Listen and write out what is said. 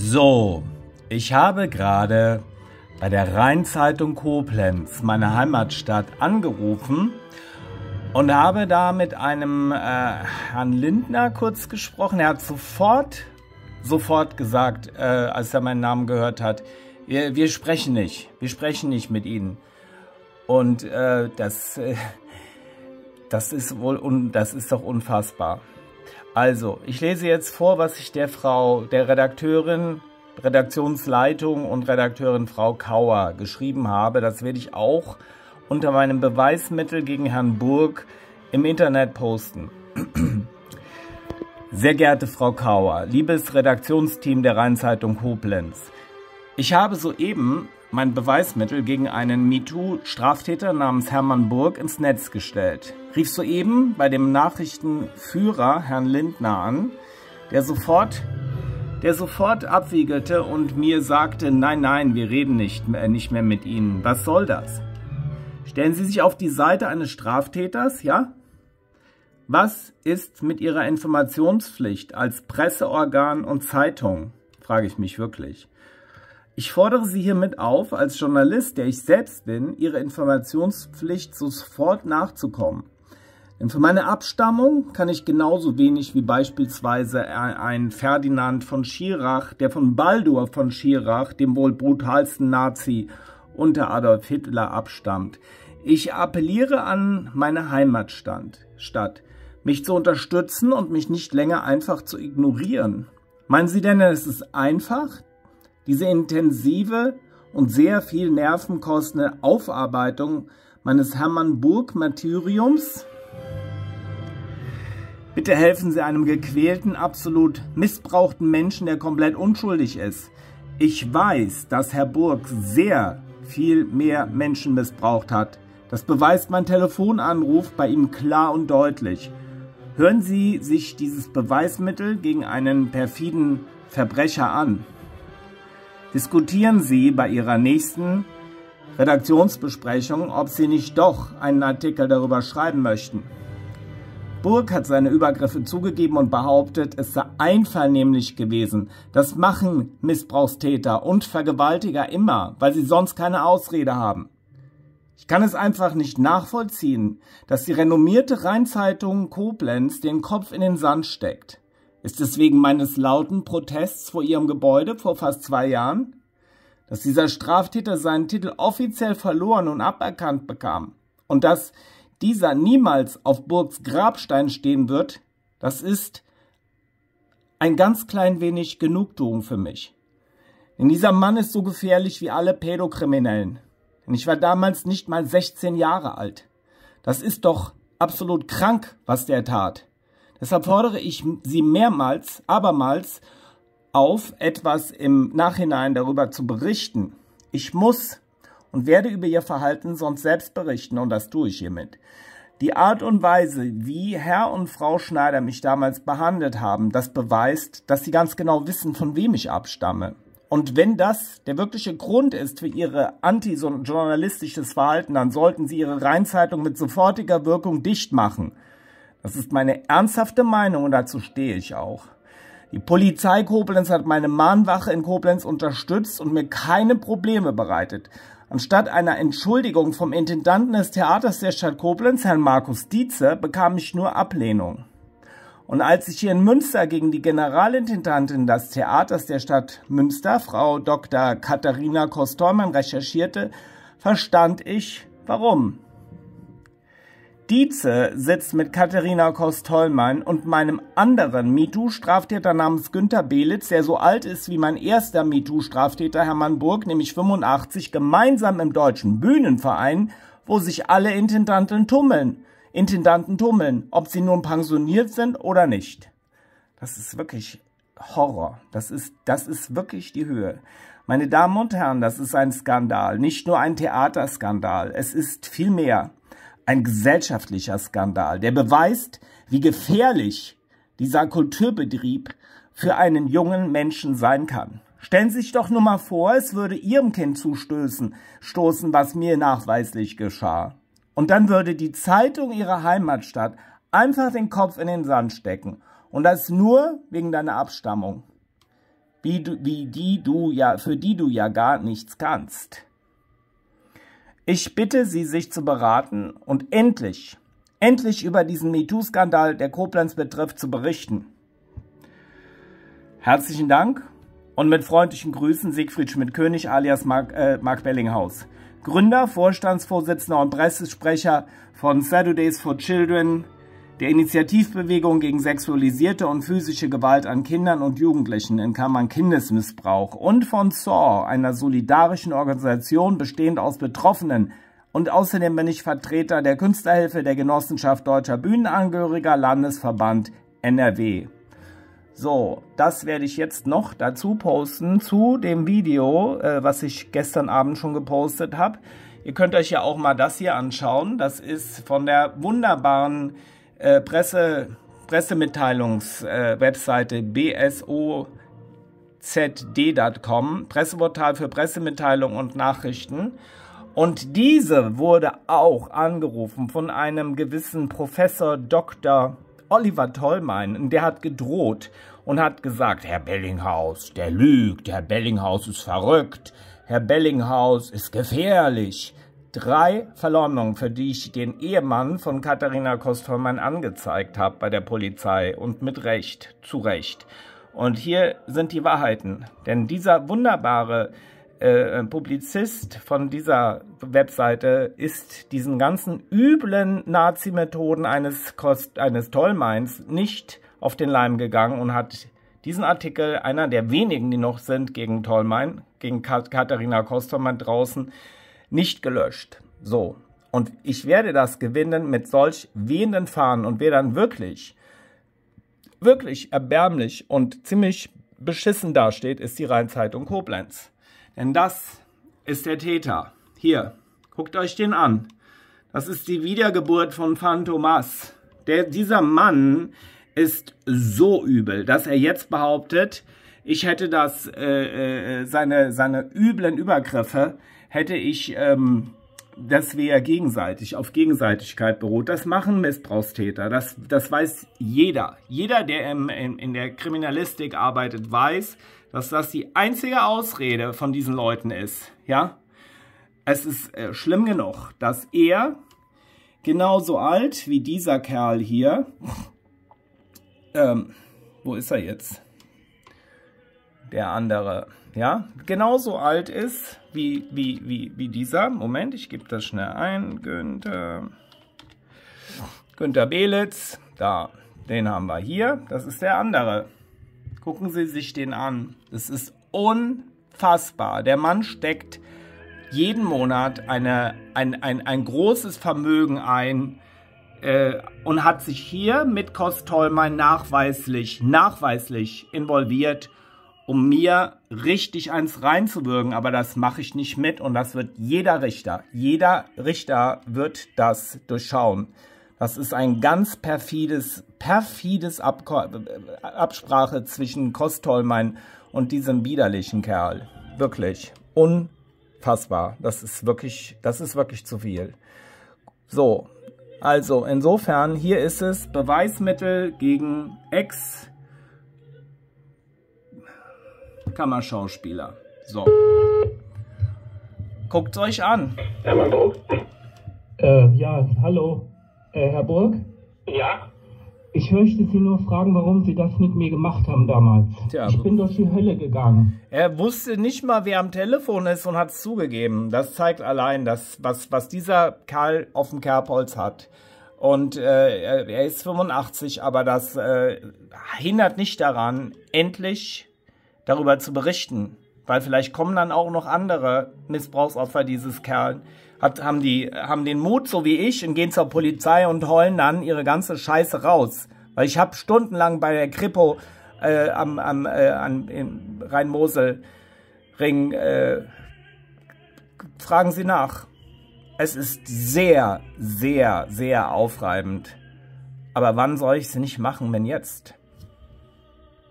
So, ich habe gerade bei der Rhein-Zeitung Koblenz, meine Heimatstadt, angerufen und habe da mit einem Herrn Lindner kurz gesprochen. Er hat sofort gesagt, als er meinen Namen gehört hat, wir sprechen nicht mit Ihnen. Und das ist wohl, das ist doch unfassbar. Also, ich lese jetzt vor, was ich der Frau, der Redakteurin, Redaktionsleitung und Redakteurin Frau Kauer geschrieben habe. Das werde ich auch unter meinem Beweismittel gegen Herrn Burck im Internet posten. Sehr geehrte Frau Kauer, liebes Redaktionsteam der Rhein-Zeitung Koblenz, ich habe soeben mein Beweismittel gegen einen MeToo-Straftäter namens Hermann Burck ins Netz gestellt. Rief soeben bei dem Nachrichtenführer Herrn Lindner an, der sofort abwiegelte und mir sagte, nein, nein, wir reden nicht mehr mit Ihnen. Was soll das? Stellen Sie sich auf die Seite eines Straftäters, ja? Was ist mit Ihrer Informationspflicht als Presseorgan und Zeitung? Frage ich mich wirklich. Ich fordere Sie hiermit auf, als Journalist, der ich selbst bin, Ihre Informationspflicht sofort nachzukommen. Denn für meine Abstammung kann ich genauso wenig wie beispielsweise ein Ferdinand von Schirach, der von Baldur von Schirach, dem wohl brutalsten Nazi unter Adolf Hitler, abstammt. Ich appelliere an meine Heimatstadt, mich zu unterstützen und mich nicht länger einfach zu ignorieren. Meinen Sie denn, es ist einfach? Diese intensive und sehr viel nervenkostende Aufarbeitung meines Hermann Burck-Martyriums? Bitte helfen Sie einem gequälten, absolut missbrauchten Menschen, der komplett unschuldig ist. Ich weiß, dass Herr Burck sehr viel mehr Menschen missbraucht hat. Das beweist mein Telefonanruf bei ihm klar und deutlich. Hören Sie sich dieses Beweismittel gegen einen perfiden Verbrecher an. Diskutieren Sie bei Ihrer nächsten Redaktionsbesprechung, ob Sie nicht doch einen Artikel darüber schreiben möchten. Burck hat seine Übergriffe zugegeben und behauptet, es sei einvernehmlich gewesen. Das machen Missbrauchstäter und Vergewaltiger immer, weil sie sonst keine Ausrede haben. Ich kann es einfach nicht nachvollziehen, dass die renommierte Rhein-Zeitung Koblenz den Kopf in den Sand steckt. Ist es wegen meines lauten Protests vor Ihrem Gebäude vor fast 2 Jahren, dass dieser Straftäter seinen Titel offiziell verloren und aberkannt bekam und dass dieser niemals auf Burcks Grabstein stehen wird? Das ist ein ganz klein wenig Genugtuung für mich. Denn dieser Mann ist so gefährlich wie alle Pädokriminellen. Denn ich war damals nicht mal 16 Jahre alt. Das ist doch absolut krank, was der tat. Deshalb fordere ich Sie abermals auf, etwas im Nachhinein darüber zu berichten. Ich muss und werde über Ihr Verhalten sonst selbst berichten, und das tue ich hiermit. Die Art und Weise, wie Herr und Frau Schneider mich damals behandelt haben, das beweist, dass Sie ganz genau wissen, von wem ich abstamme. Und wenn das der wirkliche Grund ist für Ihre antijournalistisches Verhalten, dann sollten Sie Ihre Rhein-Zeitung mit sofortiger Wirkung dicht machen. Das ist meine ernsthafte Meinung und dazu stehe ich auch. Die Polizei Koblenz hat meine Mahnwache in Koblenz unterstützt und mir keine Probleme bereitet. Anstatt einer Entschuldigung vom Intendanten des Theaters der Stadt Koblenz, Herrn Markus Dietze, bekam ich nur Ablehnung. Und als ich hier in Münster gegen die Generalintendantin des Theaters der Stadt Münster, Frau Dr. Katharina Kost-Tolmein, recherchierte, verstand ich, warum. Dietze sitzt mit Katharina Kost-Tolmein und meinem anderen MeToo-Straftäter namens Günther Beelitz, der so alt ist wie mein erster MeToo-Straftäter Hermann Burck, nämlich 85, gemeinsam im Deutschen Bühnenverein, wo sich alle Intendanten tummeln, ob sie nun pensioniert sind oder nicht. Das ist wirklich Horror. Das ist wirklich die Höhe. Meine Damen und Herren, das ist ein Skandal. Nicht nur ein Theaterskandal. Es ist viel mehr. Ein gesellschaftlicher Skandal, der beweist, wie gefährlich dieser Kulturbetrieb für einen jungen Menschen sein kann. Stellen Sie sich doch nur mal vor, es würde Ihrem Kind stoßen, was mir nachweislich geschah. Und dann würde die Zeitung Ihrer Heimatstadt einfach den Kopf in den Sand stecken. Und das nur wegen deiner Abstammung. für die du ja gar nichts kannst. Ich bitte Sie, sich zu beraten und endlich über diesen MeToo-Skandal, der Koblenz betrifft, zu berichten. Herzlichen Dank und mit freundlichen Grüßen Siegfried Schmidt-König alias Mark Bellinghaus, Gründer, Vorstandsvorsitzender und Pressesprecher von Saturdays for Children, der Initiativbewegung gegen sexualisierte und physische Gewalt an Kindern und Jugendlichen (= Kindesmissbrauch) und von SAW, einer solidarischen Organisation bestehend aus Betroffenen. Und außerdem bin ich Vertreter der Künstlerhilfe der Genossenschaft Deutscher Bühnenangehöriger, Landesverband NRW. So, das werde ich jetzt noch dazu posten zu dem Video, was ich gestern Abend schon gepostet habe. Ihr könnt euch ja auch mal das hier anschauen. Das ist von der wunderbaren Pressemitteilungs-Webseite bsozd.com, Presseportal für Pressemitteilungen und Nachrichten. Und diese wurde auch angerufen von einem gewissen Professor Dr. Oliver Tolmein. Der hat gedroht und hat gesagt, Herr Bellinghaus, der lügt, Herr Bellinghaus ist verrückt, Herr Bellinghaus ist gefährlich. 3 Verleumdungen, für die ich den Ehemann von Katharina Kost-Tolmein angezeigt habe bei der Polizei und mit Recht, zu Recht. Und hier sind die Wahrheiten, denn dieser wunderbare Publizist von dieser Webseite ist diesen ganzen üblen Nazi-Methoden eines Tolmeins nicht auf den Leim gegangen und hat diesen Artikel, einer der wenigen, die noch sind, gegen Tolmein, gegen Katharina Kost-Tolmein draußen, nicht gelöscht. So. Und ich werde das gewinnen mit solch wehenden Fahnen. Und wer dann wirklich erbärmlich und ziemlich beschissen dasteht, ist die Rhein-Zeitung Koblenz. Denn das ist der Täter. Hier, guckt euch den an. Das ist die Wiedergeburt von Fantomas. Dieser Mann ist so übel, dass er jetzt behauptet, ich hätte seine üblen Übergriffe, hätte ich, dass wir gegenseitig, auf Gegenseitigkeit beruht. Das machen Missbrauchstäter, das weiß jeder. Jeder, der in der Kriminalistik arbeitet, weiß, dass das die einzige Ausrede von diesen Leuten ist. Ja? Es ist schlimm genug, dass er genauso alt wie dieser Kerl hier, wo ist er jetzt? Der andere, ja, genauso alt ist wie dieser. Moment, ich gebe das schnell ein. Günther Beelitz, da, den haben wir hier. Das ist der andere. Gucken Sie sich den an. Das ist unfassbar. Der Mann steckt jeden Monat ein großes Vermögen ein und hat sich hier mit Kost-Tolmein nachweislich involviert, um mir richtig eins reinzuwürgen, aber das mache ich nicht mit und das wird jeder Richter. Jeder Richter wird das durchschauen. Das ist ein ganz perfides Absprache zwischen Kost-Tolmein und diesem widerlichen Kerl. Wirklich unfassbar. Das ist wirklich zu viel. So, also insofern, hier ist es Beweismittel gegen Ex-Kammerschauspieler. So. Guckt es euch an. Hermann Burck? Ja, hallo. Herr Burck? Ja? Ich möchte Sie nur fragen, warum Sie das mit mir gemacht haben damals. Tja, ich bin durch die Hölle gegangen. Er wusste nicht mal, wer am Telefon ist und hat es zugegeben. Das zeigt allein, was dieser Karl auf dem Kerbholz hat. Und er ist 85, aber das hindert nicht daran, endlich darüber zu berichten, weil vielleicht kommen dann auch noch andere Missbrauchsopfer dieses Kerls, haben den Mut, so wie ich, und gehen zur Polizei und heulen dann ihre ganze Scheiße raus. Weil ich habe stundenlang bei der Kripo im Rhein-Mosel-Ring, fragen Sie nach. Es ist sehr, sehr, sehr aufreibend. Aber wann soll ich es nicht machen, wenn jetzt?